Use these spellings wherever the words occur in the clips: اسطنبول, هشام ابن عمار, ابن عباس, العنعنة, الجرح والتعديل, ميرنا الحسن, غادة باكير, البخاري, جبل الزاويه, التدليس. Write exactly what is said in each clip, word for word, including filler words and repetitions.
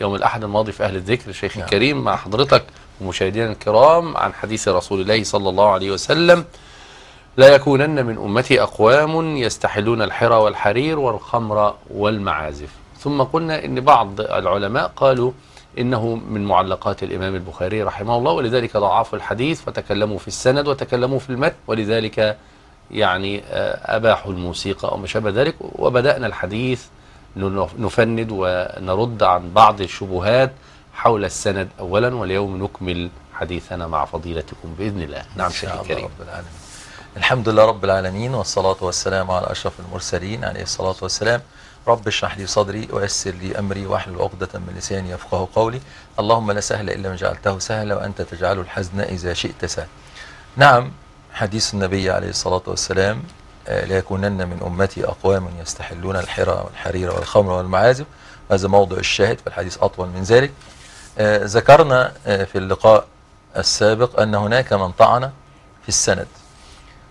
يوم الأحد الماضي في أهل الذكر شيخ نعم. الكريم مع حضرتك ومشاهدينا الكرام عن حديث رسول الله صلى الله عليه وسلم: لا يكونن من أمتي أقوام يستحلون الحرى والحرير والخمر والمعازف. ثم قلنا إن بعض العلماء قالوا إنه من معلقات الإمام البخاري رحمه الله، ولذلك ضعفوا الحديث فتكلموا في السند وتكلموا في المتن، ولذلك يعني أباحوا الموسيقى أو ما شابه ذلك. وبدأنا الحديث نفند ونرد عن بعض الشبهات حول السند أولا، واليوم نكمل حديثنا مع فضيلتكم بإذن الله. نعم شيخ الكريم. الحمد لله رب العالمين، والصلاة والسلام على أشرف المرسلين عليه الصلاة والسلام. رب اشرح لي صدري ويسر لي أمري واحلل عقدة من لساني يفقه قولي. اللهم لا سهل إلا ما جعلته سهلا وأنت تجعل الحزن إذا شئت سهلا. نعم، حديث النبي عليه الصلاة والسلام: لا يكونن من أمتي أقوام يستحلون الحرى والحرير والخمر والمعازف، هذا موضع الشاهد، فالحديث أطول من ذلك. ذكرنا في اللقاء السابق أن هناك من طعن في السند،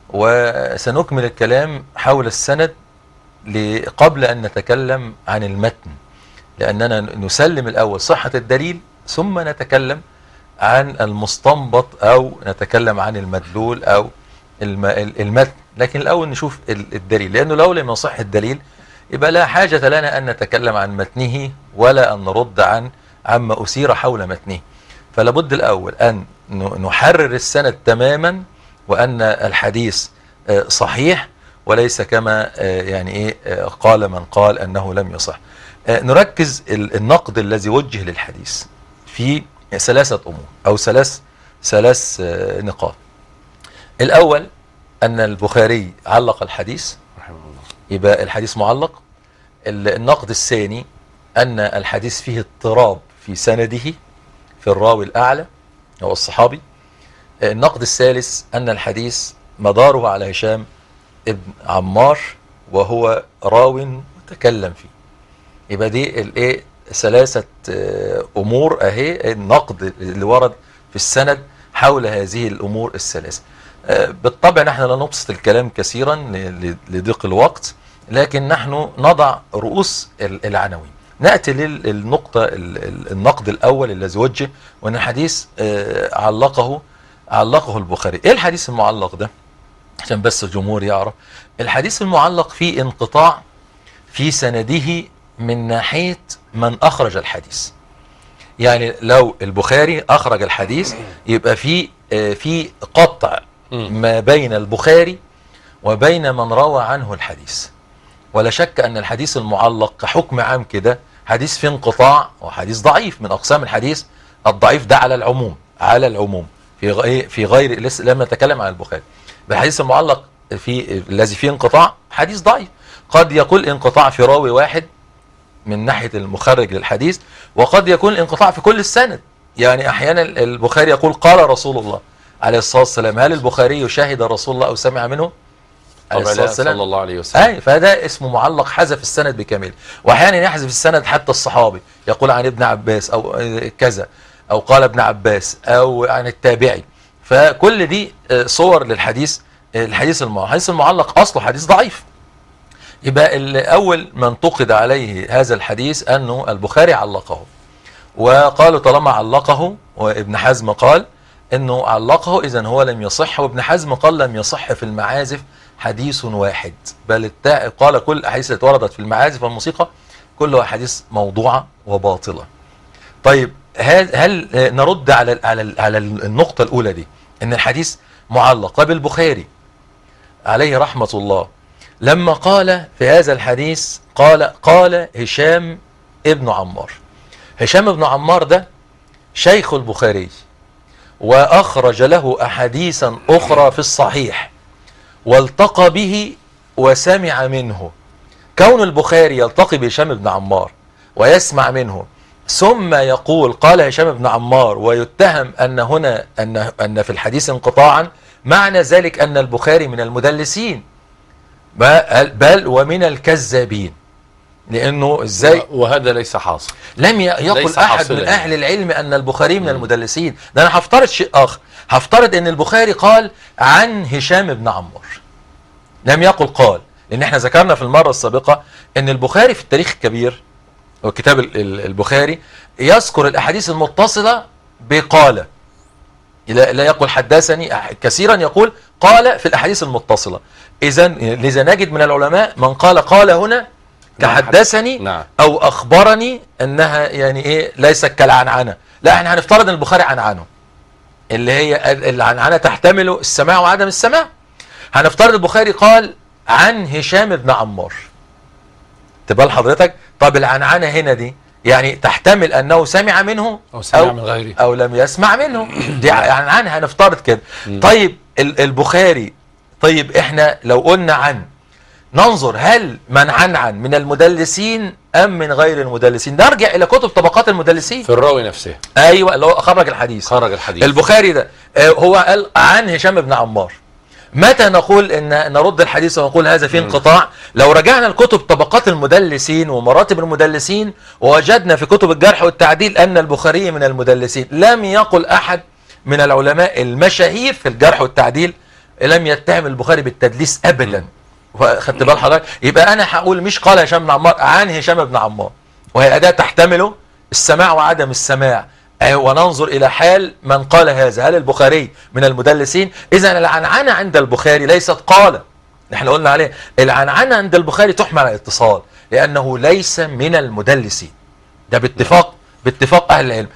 وسنكمل الكلام حول السند قبل أن نتكلم عن المتن، لأننا نسلم الأول صحة الدليل ثم نتكلم عن المستنبط أو نتكلم عن المدلول أو المتن، لكن الأول نشوف الدليل، لأنه لو لم يصح الدليل يبقى لا حاجة لنا أن نتكلم عن متنه ولا أن نرد عن عما أثير حول متنه. فلابد الأول أن نحرر السند تماما، وأن الحديث صحيح وليس كما يعني إيه قال من قال أنه لم يصح. نركز النقد الذي وجه للحديث في ثلاثة أمور أو ثلاث ثلاث نقاط. الأول أن البخاري علق الحديث، يبقى الحديث معلق. النقد الثاني أن الحديث فيه اضطراب في سنده في الراوي الأعلى هو الصحابي. النقد الثالث أن الحديث مداره على هشام ابن عمار وهو راو تكلم فيه. يبقى دي الايه ثلاثة أمور أهي النقد اللي ورد في السند حول هذه الأمور الثلاثة. بالطبع نحن لا نبسط الكلام كثيرا لضيق الوقت، لكن نحن نضع رؤوس العناوين. نأتي للنقطة النقد الأول الذي وجه، وأن الحديث علقه علقه البخاري. إيه الحديث المعلق ده؟ عشان بس الجمهور يعرف. الحديث المعلق فيه انقطاع في سنده من ناحية من أخرج الحديث. يعني لو البخاري أخرج الحديث يبقى في في قطع ما بين البخاري وبين من روى عنه الحديث. ولا شك أن الحديث المعلق كحكم عام كده حديث في انقطاع، وحديث ضعيف من أقسام الحديث الضعيف ده على العموم، على العموم في غير في غير لسه لما نتكلم عن البخاري. بالحديث المعلق في الذي فيه انقطاع حديث ضعيف، قد يكون انقطاع في راوي واحد من ناحيه المخرج للحديث، وقد يكون انقطاع في كل السند. يعني احيانا البخاري يقول قال رسول الله عليه الصلاه والسلام، هل البخاري شهد رسول الله او سمع منه عليه الصلاه والسلام صلى الله عليه وسلم؟ اي، فده اسمه معلق حذف السند بكامله. واحيانا يحذف السند حتى الصحابي، يقول عن ابن عباس او كذا، او قال ابن عباس، او عن التابعي. فكل دي صور للحديث الحديث المعلق. الحديث المعلق أصله حديث ضعيف. يبقى الأول ما انتقد عليه هذا الحديث أنه البخاري علقه، وقالوا طالما علقه، وابن حزم قال أنه علقه إذن هو لم يصح، وابن حزم قال لم يصح في المعازف حديث واحد، بل قال كل الأحاديث التي وردت في المعازف والموسيقى كلها حديث موضوعة وباطلة. طيب هل نرد على على على النقطة الأولى دي؟ إن الحديث معلق. طب البخاري عليه رحمة الله لما قال في هذا الحديث قال قال هشام ابن عمار. هشام ابن عمار ده شيخ البخاري، وأخرج له أحاديثا أخرى في الصحيح، والتقى به وسمع منه. كون البخاري يلتقي بهشام ابن عمار ويسمع منه ثم يقول قال هشام ابن عمار، ويتهم أن هنا أن أن في الحديث انقطاعا، معنى ذلك أن البخاري من المدلسين بل ومن الكذابين، لأنه إزاي؟ وهذا ليس حاصل. لم يقل أحد من أهل العلم أن البخاري من المدلسين. ده أنا هفترض شيء آخر، هفترض أن البخاري قال عن هشام ابن عمار، لم يقل قال، لأن احنا ذكرنا في المرة السابقة أن البخاري في التاريخ الكبير كتاب البخاري يذكر الأحاديث المتصلة بقال، لا يقول حدثني، كثيرا يقول قال في الأحاديث المتصلة. إذا لذا نجد من العلماء من قال قال هنا كحدثني أو أخبرني أنها يعني إيه ليست كالعنعنة. لا، إحنا هنفترض أن البخاري عنعنه، اللي هي العنعنة تحتمل السماع وعدم السماع. هنفترض البخاري قال عن هشام ابن عمار، تبقى لحضرتك طب العنعنة هنا دي يعني تحتمل أنه سمع منه أو سمع أو من غيره أو لم يسمع منه، دي عنعنة هنفترض كده. طيب البخاري، طيب إحنا لو قلنا عن، ننظر هل من عنعن من المدلسين أم من غير المدلسين. نرجع إلى كتب طبقات المدلسين في الراوي نفسه. أيوة، اللي هو خرج الحديث. خرج الحديث البخاري ده هو قال عن هشام بن عمار. متى نقول ان نرد الحديث ونقول هذا فيه انقطاع؟ لو رجعنا لكتب طبقات المدلسين ومراتب المدلسين ووجدنا في كتب الجرح والتعديل ان البخاري من المدلسين. لم يقل احد من العلماء المشاهير في الجرح والتعديل لم يتهم البخاري بالتدليس ابدا. خدت بال حضرتك؟ يبقى انا هقول مش قال هشام بن عمار، عن هشام بن عمار، وهي اداه تحتمله السماع وعدم السماع. وننظر إلى حال من قال هذا، هل البخاري من المدلسين؟ إذا العنعنة عند البخاري ليست قال، نحن قلنا عليه العنعنة عند البخاري تحمل على الاتصال لأنه ليس من المدلسين، ده باتفاق باتفاق أهل العلم.